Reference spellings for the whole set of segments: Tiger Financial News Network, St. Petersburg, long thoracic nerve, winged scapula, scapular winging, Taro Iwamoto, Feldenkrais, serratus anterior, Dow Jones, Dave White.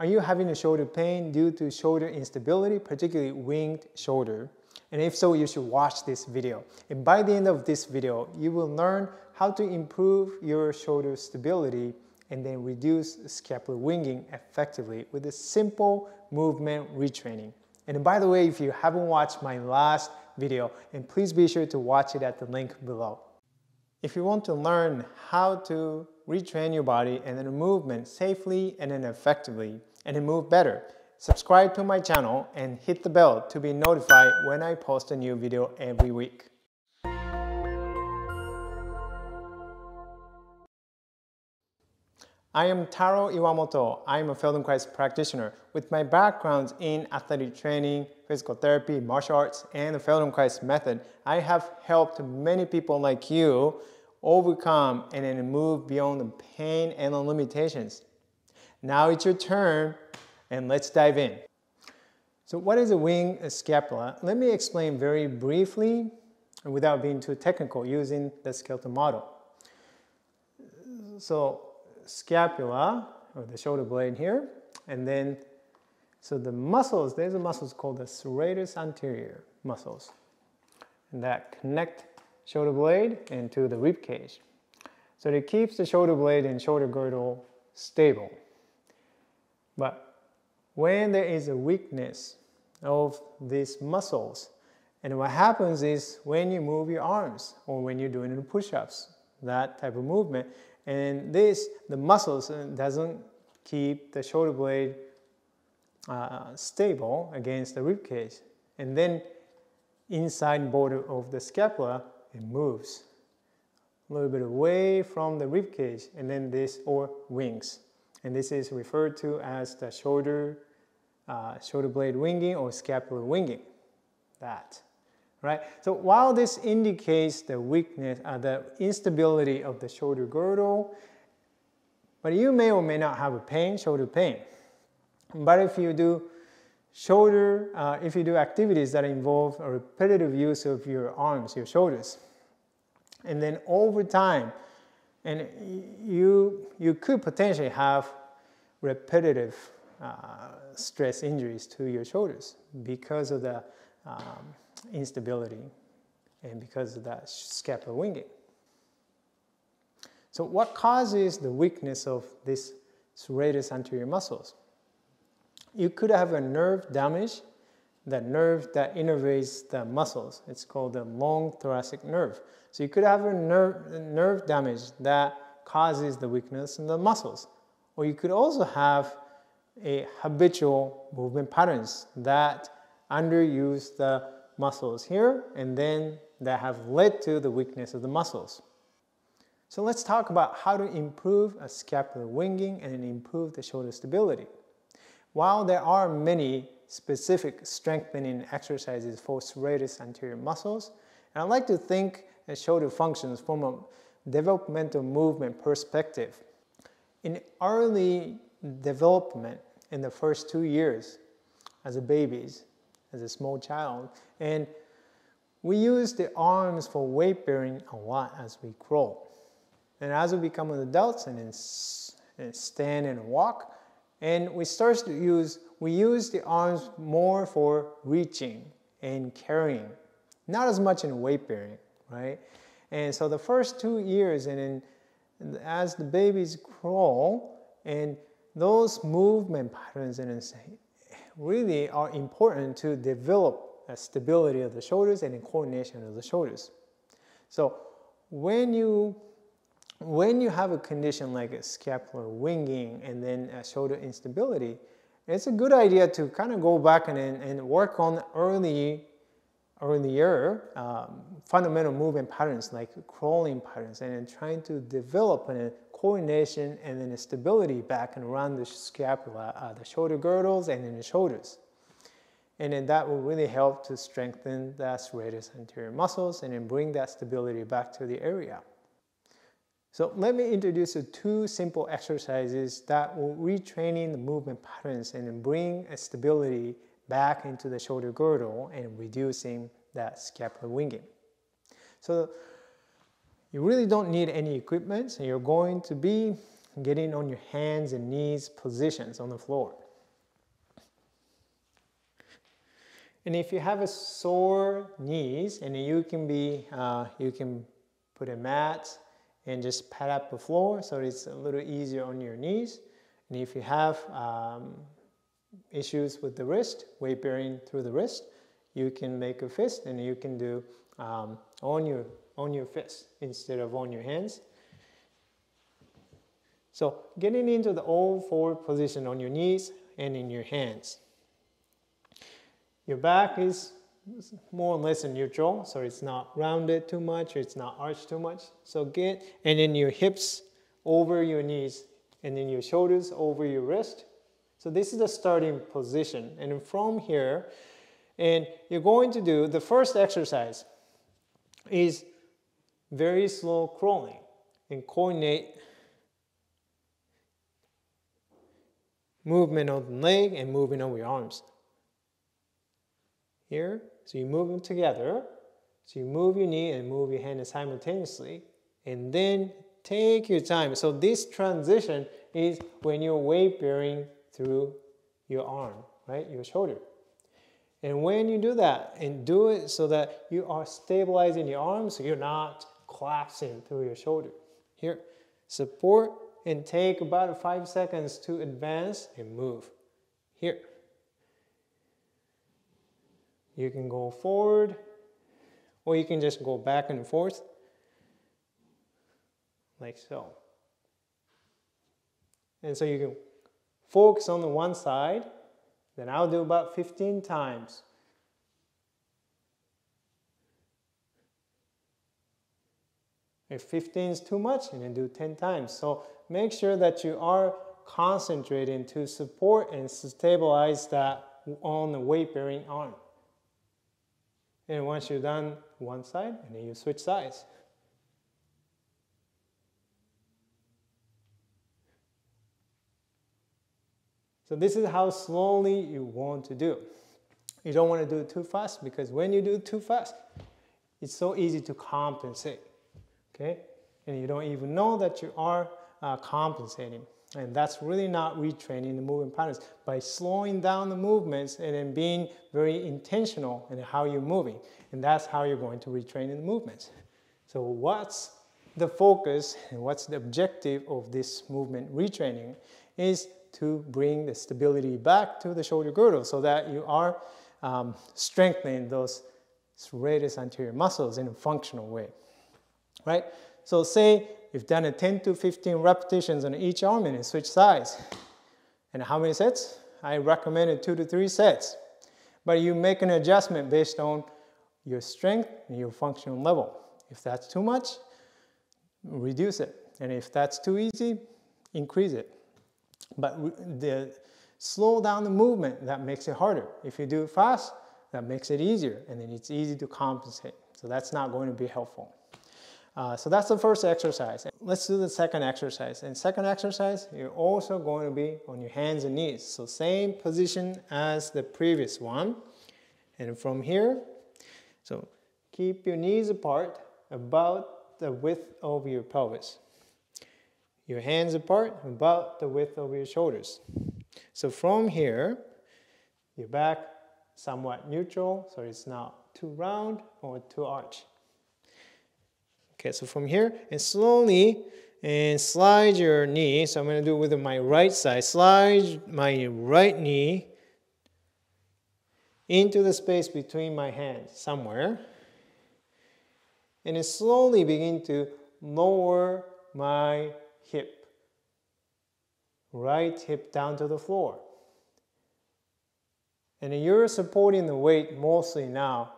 Are you having a shoulder pain due to shoulder instability, particularly winged shoulder? And if so, you should watch this video. And by the end of this video, you will learn how to improve your shoulder stability and then reduce scapular winging effectively with a simple movement retraining. And by the way, if you haven't watched my last video, and please be sure to watch it at the link below. If you want to learn how to retrain your body and then movement safely and then effectively, and then move better, subscribe to my channel and hit the bell to be notified when I post a new video every week. I am Taro Iwamoto. I am a Feldenkrais practitioner with my backgrounds in athletic training, physical therapy, martial arts, and the Feldenkrais method. I have helped many people like you overcome and then move beyond the pain and the limitations. Now it's your turn. And let's dive in. So what is a winged scapula? Let me explain very briefly, without being too technical, using the skeletal model. So scapula, or the shoulder blade here, and then, so the muscles, there's a muscles called the serratus anterior muscles, and that connect shoulder blade into the rib cage. So it keeps the shoulder blade and shoulder girdle stable. But when there is a weakness of these muscles, and what happens is when you move your arms or when you're doing push-ups, that type of movement, and this, the muscles doesn't keep the shoulder blade stable against the rib cage, and then inside border of the scapula, it moves a little bit away from the rib cage, and then this or wings. And this is referred to as the shoulder blade winging or scapular winging. That, right? So while this indicates the weakness, the instability of the shoulder girdle, but you may or may not have a pain, shoulder pain. But if you do activities that involve a repetitive use of your arms, your shoulders, and then over time, and you could potentially have repetitive stress injuries to your shoulders because of the instability and because of that scapular winging. So what causes the weakness of this serratus anterior muscles? You could have a nerve damage, the nerve that innervates the muscles. It's called the long thoracic nerve. So you could have a nerve damage that causes the weakness in the muscles. Or you could also have a habitual movement patterns that underuse the muscles here and then that have led to the weakness of the muscles. So let's talk about how to improve a scapular winging and improve the shoulder stability. While there are many specific strengthening exercises for serratus anterior muscles, and I like to think of shoulder functions from a developmental movement perspective. In early development, in the first 2 years, as a babies, as a small child, and we use the arms for weight bearing a lot as we grow. And as we become adults and then stand and walk, and we use the arms more for reaching and carrying, not as much in weight bearing, right? And so the first 2 years, and then as the babies grow, and those movement patterns and really are important to develop a stability of the shoulders and coordination of the shoulders. So when you have a condition like a scapular winging and then a shoulder instability, it's a good idea to kind of go back and work on earlier fundamental movement patterns like crawling patterns, and then trying to develop a coordination and then a stability back and around the scapula, the shoulder girdles and in the shoulders. And then that will really help to strengthen the serratus anterior muscles and then bring that stability back to the area. So let me introduce you 2 simple exercises that will retraining the movement patterns and then bring a stability back into the shoulder girdle and reducing that scapular winging. So you really don't need any equipment, so you're going to be getting on your hands and knees positions on the floor. And if you have a sore knees, and you can put a mat and just pat up the floor so it's a little easier on your knees. And if you have issues with the wrist, weight bearing through the wrist, you can make a fist and you can do on your fist instead of on your hands. So getting into the all four position on your knees and in your hands. Your back is more or less in neutral, so it's not rounded too much, it's not arched too much. So get, and then your hips over your knees, and then your shoulders over your wrist. So this is the starting position. And from here, and you're going to do the first exercise is very slow crawling and coordinate movement of the leg and movement of your arms. Here, so you move them together. So you move your knee and move your hand simultaneously, and then take your time. So this transition is when you're weight bearing through your arm, right? Your shoulder. And when you do that, and do it so that you are stabilizing your arm so you're not collapsing through your shoulder. Here, support and take about 5 seconds to advance and move. Here. You can go forward, or you can just go back and forth, like so. And so you can focus on the one side, then I'll do about 15 times. If 15 is too much, and then do 10 times. So make sure that you are concentrating to support and stabilize that on the weight-bearing arm. And once you're done one side, and then you switch sides. So this is how slowly you want to do. You don't want to do it too fast, because when you do it too fast, it's so easy to compensate, okay? And you don't even know that you are compensating. And that's really not retraining the movement patterns. By slowing down the movements and then being very intentional in how you're moving. And that's how you're going to retrain the movements. So what's the focus and what's the objective of this movement retraining is to bring the stability back to the shoulder girdle so that you are strengthening those serratus anterior muscles in a functional way, right? So say you've done a 10 to 15 repetitions on each arm and switch sides. And how many sets? I recommended 2 to 3 sets. But you make an adjustment based on your strength and your functional level. If that's too much, reduce it. And if that's too easy, increase it. But slow down the movement, that makes it harder. If you do it fast, that makes it easier. And then it's easy to compensate. So that's not going to be helpful. So that's the first exercise. Let's do the second exercise. And second exercise, you're also going to be on your hands and knees. So same position as the previous one. And from here, so keep your knees apart about the width of your pelvis. Your hands apart about the width of your shoulders. So from here, your back somewhat neutral, so it's not too round or too arched. Okay, so from here, and slowly, and slide your knee. So I'm going to do it with my right side. Slide my right knee into the space between my hands somewhere. And then slowly begin to lower my hip. Right hip down to the floor. And then you're supporting the weight mostly now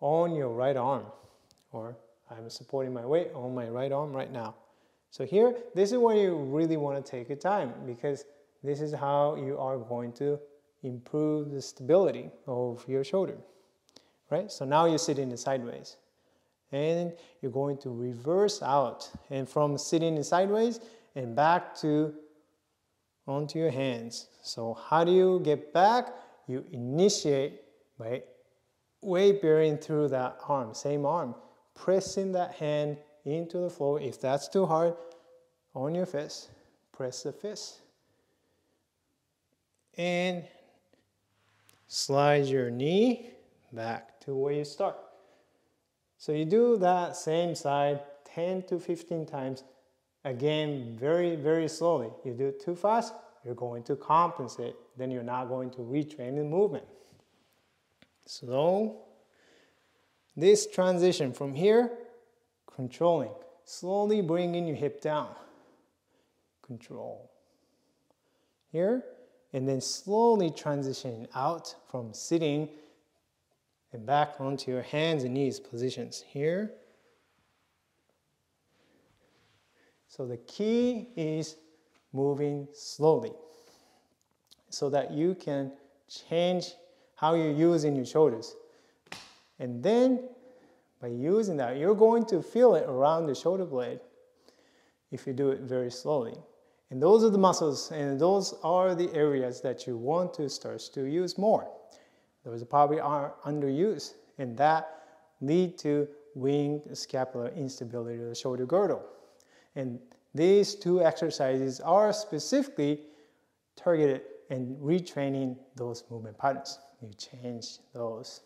on your right arm, or I'm supporting my weight on my right arm right now. So here, this is where you really want to take your time, because this is how you are going to improve the stability of your shoulder, right? So now you're sitting sideways, and you're going to reverse out, and from sitting sideways and back to onto your hands. So how do you get back? You initiate by weight bearing through that arm, same arm. Pressing that hand into the floor. If that's too hard, on your fist, press the fist. And slide your knee back to where you start. So you do that same side 10 to 15 times, again very, very slowly. You do it too fast, you're going to compensate, then you're not going to retrain the movement. So this transition from here, controlling, slowly bringing your hip down, control here, and then slowly transitioning out from sitting and back onto your hands and knees positions here. So the key is moving slowly so that you can change how you're using your shoulders. And then by using that, you're going to feel it around the shoulder blade if you do it very slowly. And those are the muscles, and those are the areas that you want to start to use more. Those probably are underused, and that lead to winged scapular instability of the shoulder girdle. And these two exercises are specifically targeted and retraining those movement patterns. You change those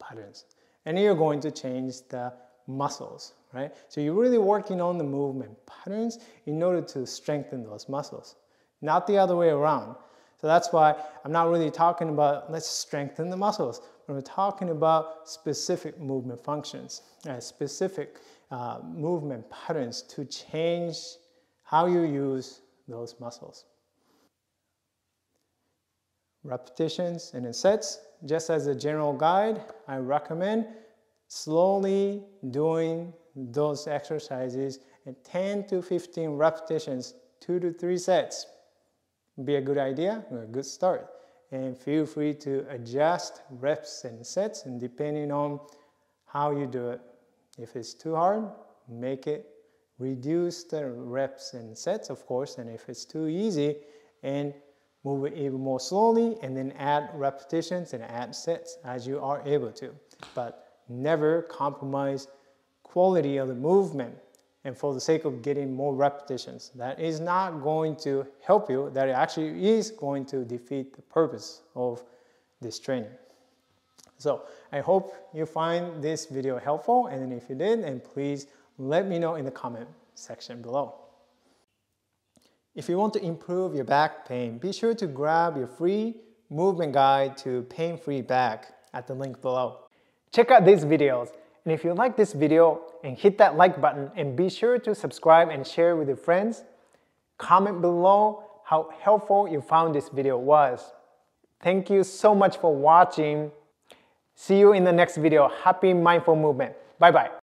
patterns, and you're going to change the muscles, right? So you're really working on the movement patterns in order to strengthen those muscles, not the other way around. So that's why I'm not really talking about let's strengthen the muscles. We're talking about specific movement functions, specific movement patterns to change how you use those muscles. Repetitions and in sets, just as a general guide, I recommend slowly doing those exercises at 10 to 15 repetitions, 2 to 3 sets. Be a good idea, or a good start. And feel free to adjust reps and sets, and depending on how you do it. If it's too hard, make it reduce the reps and sets, of course, and if it's too easy, and move it even more slowly, and then add repetitions and add sets as you are able to. But never compromise quality of the movement and for the sake of getting more repetitions. That is not going to help you. That actually is going to defeat the purpose of this training. So I hope you find this video helpful, and if you did, then please let me know in the comment section below. If you want to improve your back pain, be sure to grab your free movement guide to pain-free back at the link below. Check out these videos, and if you like this video, and hit that like button, and be sure to subscribe and share with your friends. Comment below how helpful you found this video was. Thank you so much for watching. See you in the next video. Happy mindful movement. Bye bye.